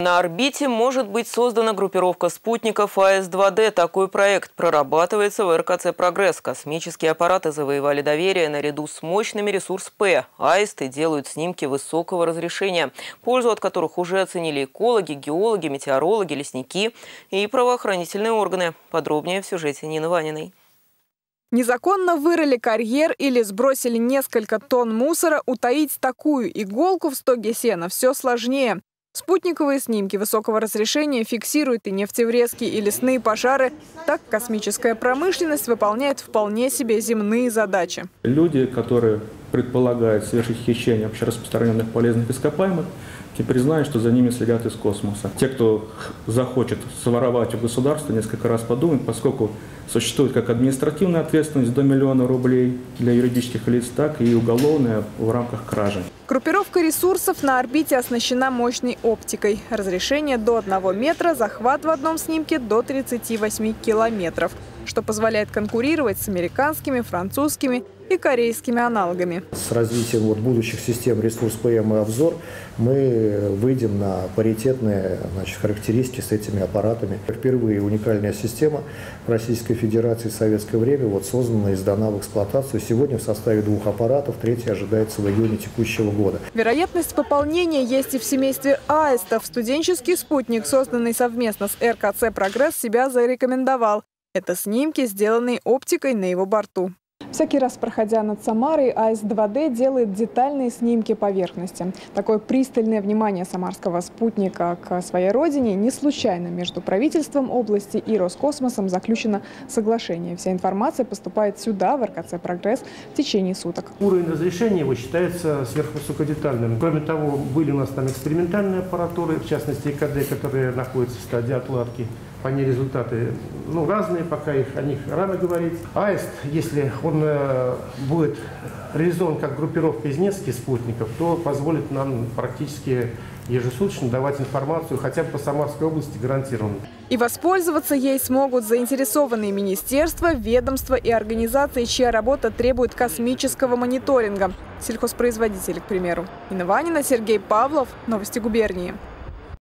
На орбите может быть создана группировка спутников Аист-2Д. Такой проект прорабатывается в РКЦ «Прогресс». Космические аппараты завоевали доверие наряду с мощными ресурс-П. Аисты делают снимки высокого разрешения, пользу от которых уже оценили экологи, геологи, метеорологи, лесники и правоохранительные органы. Подробнее в сюжете Нины Ваниной. Незаконно вырыли карьер или сбросили несколько тонн мусора, утаить такую иголку в стоге сена все сложнее. Спутниковые снимки высокого разрешения фиксируют и нефтеврезки, и лесные пожары. Так космическая промышленность выполняет вполне себе земные задачи. Люди, которые предполагают совершить хищение общераспространенных полезных ископаемых, теперь знают, что за ними следят из космоса. Те, кто захочет своровать у государства, несколько раз подумают, поскольку существует как административная ответственность до 1 000 000 рублей для юридических лиц, так и уголовная в рамках кражи. Группировка ресурсов на орбите оснащена мощной оптикой. Разрешение до 1 метра, захват в одном снимке до 38 километров, что позволяет конкурировать с американскими, французскими и корейскими аналогами. С развитием будущих систем ресурс ПМ и обзор мы выйдем на паритетные характеристики с этими аппаратами. Впервые уникальная система в Российской Федерации в советское время создана и сдана в эксплуатацию. Сегодня в составе 2 аппаратов, 3-й ожидается в июне текущего года. Вероятность пополнения есть и в семействе аистов. Студенческий спутник, созданный совместно с РКЦ «Прогресс», себя зарекомендовал. Это снимки, сделанные оптикой на его борту. Всякий раз, проходя над Самарой, Аист-2Д делает детальные снимки поверхности. Такое пристальное внимание самарского спутника к своей родине не случайно. Между правительством области и Роскосмосом заключено соглашение. Вся информация поступает сюда, в РКЦ «Прогресс», в течение суток. Уровень разрешения его считается сверхвысокодетальным. Кроме того, были у нас там экспериментальные аппаратуры, в частности ЭКД, которые находятся в стадии отладки. По ней результаты разные, пока о них рано говорить. Аист, если он будет реализован как группировка из нескольких спутников, то позволит нам практически ежесуточно давать информацию хотя бы по Самарской области гарантированно. И воспользоваться ей смогут заинтересованные министерства, ведомства и организации, чья работа требует космического мониторинга. Сельхозпроизводители, к примеру. Инна Ванина, Сергей Павлов. Новости губернии.